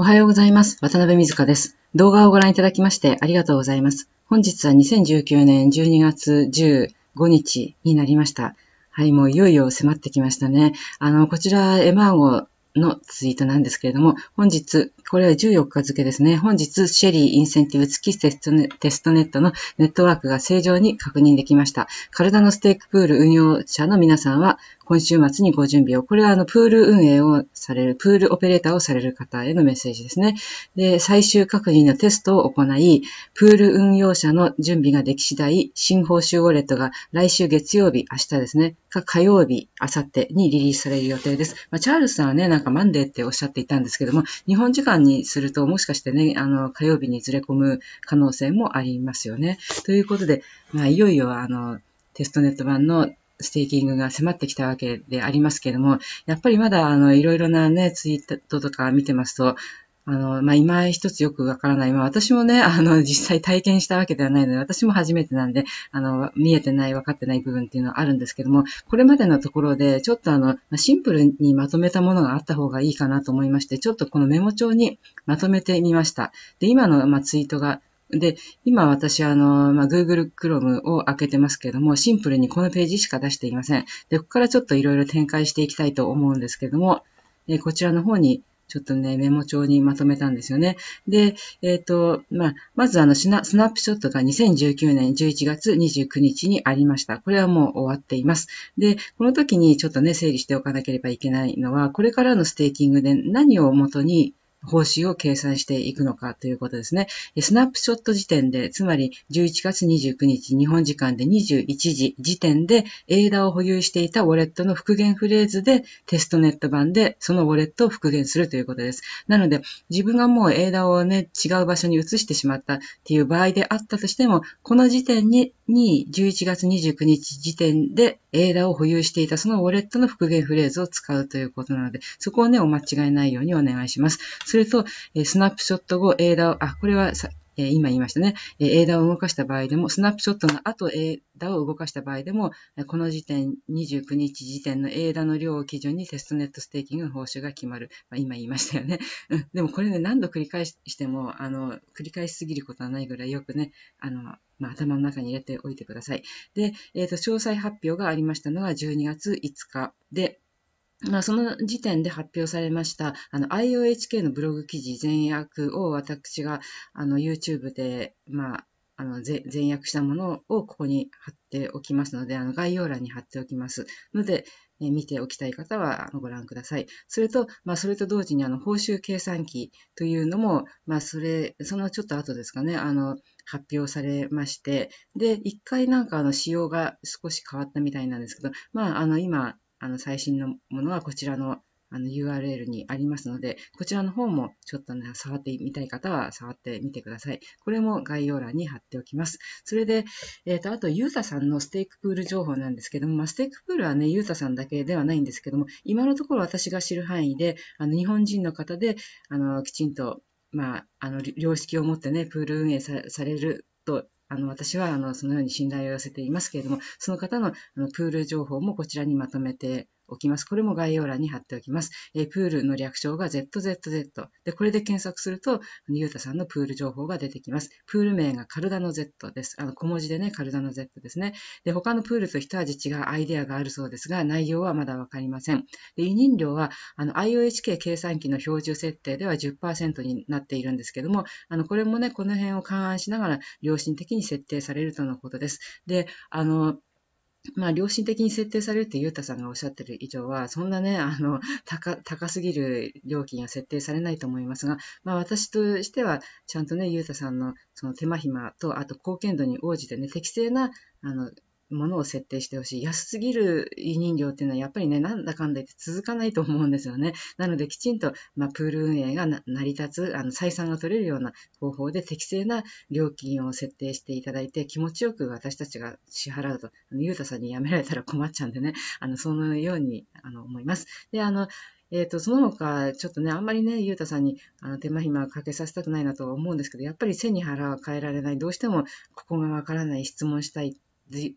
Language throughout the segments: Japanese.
おはようございます。渡辺瑞香です。動画をご覧いただきましてありがとうございます。本日は2019年12月15日になりました。はい、もういよいよ迫ってきましたね。こちら、エマーゴのツイートなんですけれども、本日、これは14日付ですね。本日、シェリーインセンティブ付きテストネットのネットワークが正常に確認できました。体のステークプール運用者の皆さんは、今週末にご準備を。これはプール運営をされる、プールオペレーターをされる方へのメッセージですね。で、最終確認のテストを行い、プール運用者の準備ができ次第、新報酬ウォレットが来週月曜日、明日ですね、か火曜日、明後日にリリースされる予定です。チャールズさんはね、なんかマンデーっておっしゃっていたんですけども、日本時間にするともしかしてね、火曜日にずれ込む可能性もありますよね。ということで、いよいよテストネット版のステーキングが迫ってきたわけでありますけれども、やっぱりまだいろいろなね、ツイートとか見てますと、今一つよくわからない。私もね、実際体験したわけではないので、私も初めてなんで、見えてない、分かってない部分っていうのはあるんですけども、これまでのところで、ちょっとシンプルにまとめたものがあった方がいいかなと思いまして、ちょっとこのメモ帳にまとめてみました。で、今の、ツイートが、で、今私Google Chrome を開けてますけれども、シンプルにこのページしか出していません。で、ここからちょっといろいろ展開していきたいと思うんですけれども、こちらの方に、ちょっとね、メモ帳にまとめたんですよね。で、まずスナップショットが2019年11月29日にありました。これはもう終わっています。で、この時にちょっとね、整理しておかなければいけないのは、これからのステーキングで何をもとに報酬を計算していくのかということですね。スナップショット時点で、つまり11月29日、日本時間で21時時点で、ADAを保有していたウォレットの復元フレーズで、テストネット版でそのウォレットを復元するということです。なので、自分がもうADAをね、違う場所に移してしまったっていう場合であったとしても、この時点に11月29日時点で、ADAを保有していたそのウォレットの復元フレーズを使うということなので、そこをね、お間違えないようにお願いします。それと、スナップショット後、ADAを、これは今言いましたね。ADAを動かした場合でも、スナップショットの後、ADAを動かした場合でも、この時点、29日時点のADAの量を基準にテストネットステーキングの報酬が決まる。今言いましたよね。でもこれね、何度繰り返しても、繰り返しすぎることはないぐらいよくね、頭の中に入れておいてください。で、詳細発表がありましたのが12月5日で、その時点で発表されました、IOHK のブログ記事全訳を私が、YouTube で、全訳したものをここに貼っておきますので、概要欄に貼っておきますので、見ておきたい方はご覧ください。それと、それと同時に、報酬計算機というのも、そのちょっと後ですかね、発表されまして、で、一回なんか仕様が少し変わったみたいなんですけど、今、最新のものはこちらのURL にありますので、こちらの方もちょっとね、触ってみたい方は触ってみてください。これも概要欄に貼っておきます。それで、あと、ユーザさんのステークプール情報なんですけども、ステークプールはね、ユーザさんだけではないんですけども、今のところ私が知る範囲で、日本人の方で、きちんと、良識を持ってね、プール運営されると、私は、そのように信頼を寄せていますけれども、その方の、プール情報もこちらにまとめておきます。これも概要欄に貼っておきます。プールの略称が ZZZ。で、これで検索すると、ゆうたさんのプール情報が出てきます。プール名がカルダの Z です。小文字でね、カルダの Z ですね。で、他のプールと一味違うアイデアがあるそうですが、内容はまだわかりません。で、委任料は、IOHK 計算機の標準設定では 10% になっているんですけども、これもね、この辺を勘案しながら、良心的に設定されるとのことです。で、良心的に設定されるってゆうたさんがおっしゃってる以上は、そんなね、高すぎる料金は設定されないと思いますが、私としては、ちゃんとね、ゆうたさんのその手間暇と、あと貢献度に応じてね、適正な、ものを設定してほしい。安すぎる委任料っていうのはやっぱりね、なんだかんだ言って続かないと思うんですよね。なのできちんと、プール運営が成り立つ、採算が取れるような方法で適正な料金を設定していただいて、気持ちよく私たちが支払うと、ゆうたさんにやめられたら困っちゃうんでね、そのように、思います。で、その他、ちょっとね、あんまりね、ゆうたさんに、手間暇かけさせたくないなとは思うんですけど、やっぱり背に腹は変えられない、どうしてもここがわからない、質問したい、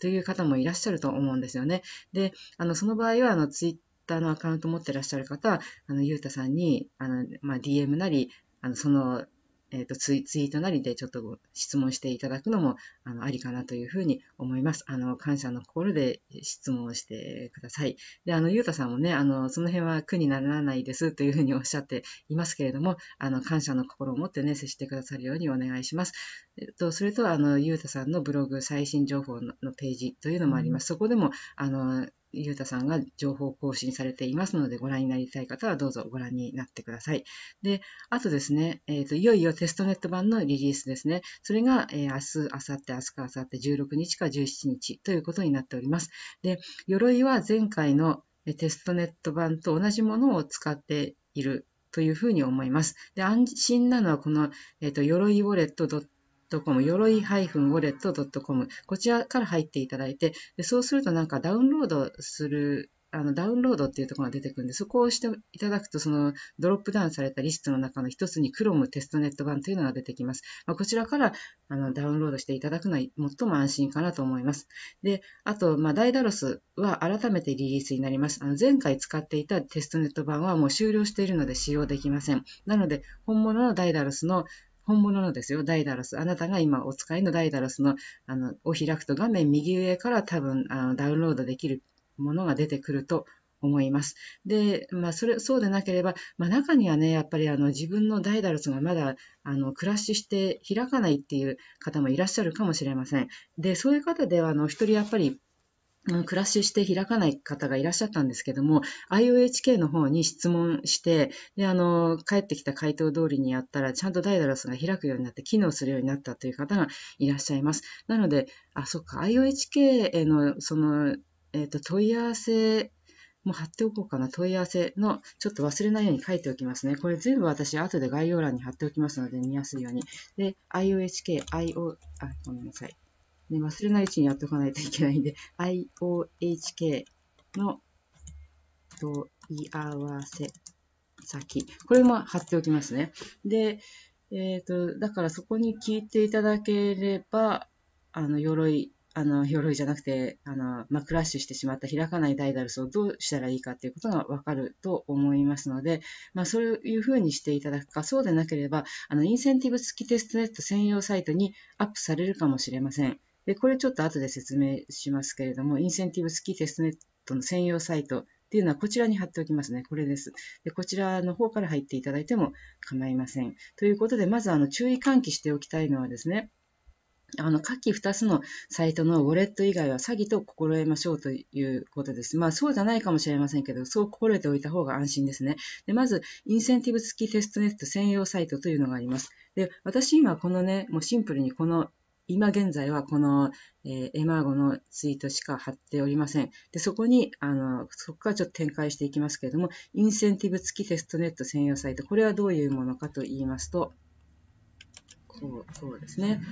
という方もいらっしゃると思うんですよね。で、その場合は、ツイッターのアカウント持ってらっしゃる方は、ゆうたさんに、DM なり、その、ツイートなりでちょっと質問していただくのもありかなというふうに思います。感謝の心で質問をしてください。で、ゆうたさんもね、その辺は苦にならないですというふうにおっしゃっていますけれども、感謝の心を持ってね、接してくださるようにお願いします。それと、ゆうたさんのブログ最新情報のページというのもあります。そこでも、ゆうたさんが情報更新されていますので、ご覧になりたい方はどうぞご覧になってください。で、あとですね、いよいよテストネット版のリリースですね。それが、明日、16日か17日ということになっております。で、鎧は前回のテストネット版と同じものを使っているというふうに思います。で、安心なのはこの、鎧ウォレットyoroi-wallet.com こちらから入っていただいて、でそうするとなんかダウンロードっていうところが出てくるんで、そこを押していただくと、そのドロップダウンされたリストの中の一つに Chrome テストネット版というのが出てきます。こちらからダウンロードしていただくのは最も安心かなと思います。で、あと、ダイダロスは改めてリリースになります。前回使っていたテストネット版はもう終了しているので使用できません。なので、本物のダイダロス、あなたが今お使いのダイダロスのを開くと、画面右上から多分ダウンロードできるものが出てくると思います。で、そうでなければ、中にはね、やっぱり自分のダイダロスがまだクラッシュして開かないっていう方もいらっしゃるかもしれません。で、そういう方では一人やっぱりクラッシュして開かない方がいらっしゃったんですけども、IOHK の方に質問して、で、帰ってきた回答通りにやったら、ちゃんとダイダロスが開くようになって、機能するようになったという方がいらっしゃいます。なので、そっか、IOHK への、問い合わせ、もう貼っておこうかな。問い合わせの、ちょっと忘れないように書いておきますね。これ全部私、後で概要欄に貼っておきますので、見やすいように。で、ごめんなさい。忘れないうちにやっておかないといけないんで、IOHK の問い合わせ先。これも貼っておきますね。で、だからそこに聞いていただければ、鎧じゃなくて、クラッシュしてしまった開かないダイダルスをどうしたらいいかということがわかると思いますので、そういうふうにしていただくか、そうでなければ、インセンティブ付きテストネット専用サイトにアップされるかもしれません。で、これちょっと後で説明しますけれども、インセンティブ付きテストネットの専用サイトっていうのはこちらに貼っておきますね。これです。で、こちらの方から入っていただいても構いません。ということで、まず注意喚起しておきたいのはですね、下記2つのサイトのウォレット以外は詐欺と心得ましょうということです。そうじゃないかもしれませんけど、そう心得ておいた方が安心ですね。で、まず、インセンティブ付きテストネット専用サイトというのがあります。で、私今このね、もうシンプルに今現在はこの、エマーゴのツイートしか貼っておりません。で、そこに、そこからちょっと展開していきますけれども、インセンティブ付きテストネット専用サイト。これはどういうものかと言いますと、こうですね。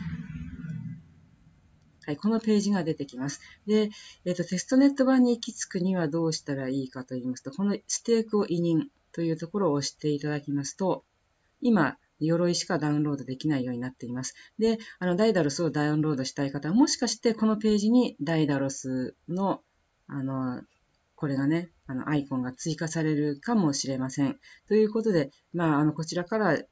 はい、このページが出てきます。で、テストネット版に行き着くにはどうしたらいいかと言いますと、このステークを委任というところを押していただきますと、今、鎧しかダウンロードできないようになっています。で、ダイダロスをダウンロードしたい方は、もしかしてこのページにダイダロスの、これがね、アイコンが追加されるかもしれません。ということで、こちらから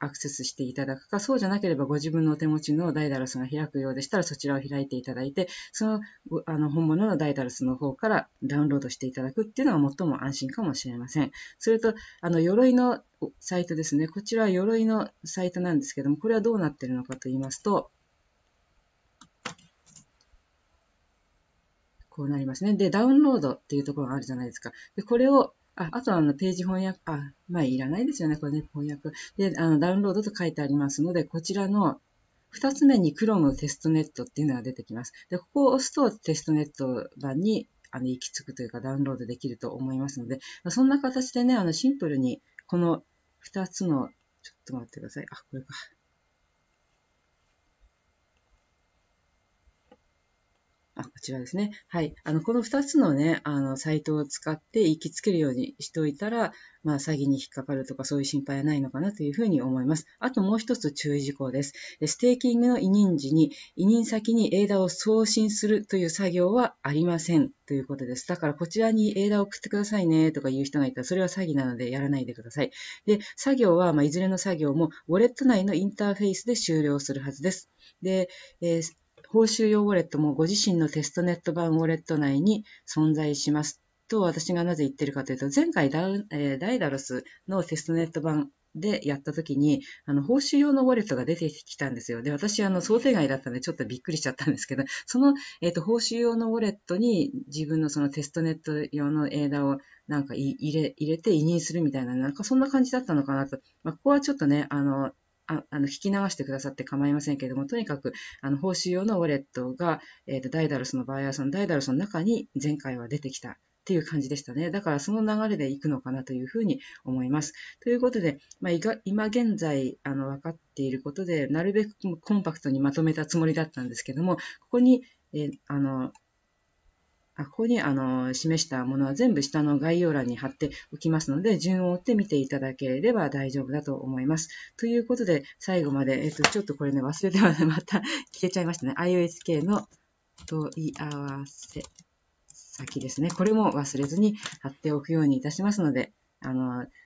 アクセスしていただくか、そうじゃなければご自分のお手持ちのダイダロスが開くようでしたら、そちらを開いていただいて、その、本物のダイダロスの方からダウンロードしていただくっていうのが最も安心かもしれません。それと、鎧のサイトですね。こちらは鎧のサイトなんですけども、これはどうなってるのかと言いますと、こうなりますね。で、ダウンロードっていうところがあるじゃないですか。で、これをあとはページ翻訳、いらないですよね、これね、翻訳。で、ダウンロードと書いてありますので、こちらの2つ目に Chrome テストネットっていうのが出てきます。で、ここを押すとテストネット版に行き着くというかダウンロードできると思いますので、そんな形でね、シンプルにこの2つの、ちょっと待ってください。これか。こちらですね。はい。この2つのね、サイトを使って行きつけるようにしておいたら、まあ、詐欺に引っかかるとかそういう心配はないのかなというふうに思います。あともう一つ注意事項です。ステーキングの委任時に、委任先に ADA を送信するという作業はありませんということです。だからこちらに ADA を送ってくださいねとか言う人がいたら、それは詐欺なのでやらないでください。で、作業は、まあ、いずれの作業も、ウォレット内のインターフェースで終了するはずです。で、報酬用ウォレットもご自身のテストネット版ウォレット内に存在しますと私がなぜ言ってるかというと、前回ダイダロスのテストネット版でやった時に報酬用のウォレットが出てきたんですよ。で、私想定外だったのでちょっとびっくりしちゃったんですけど、その、報酬用のウォレットに自分のそのテストネット用のADAをなんか入れて委任するみたいな、なんかそんな感じだったのかなと。まあ、ここはちょっとね、聞き流してくださって構いませんけれども、とにかく、報酬用のウォレットが、ダイダロスの場合は、そのダイダロスの中に前回は出てきたっていう感じでしたね。だからその流れでいくのかなというふうに思います。ということで、まあ、今現在、分かっていることで、なるべくコンパクトにまとめたつもりだったんですけども、ここに示したものは全部下の概要欄に貼っておきますので、順を追って見ていただければ大丈夫だと思います。ということで、最後まで、ちょっとこれね、忘れてまた消えちゃいましたね。IOHK の問い合わせ先ですね。これも忘れずに貼っておくようにいたしますので、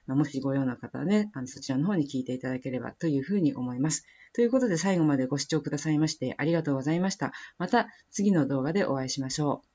もしご用の方はね、そちらの方に聞いていただければというふうに思います。ということで、最後までご視聴くださいましてありがとうございました。また次の動画でお会いしましょう。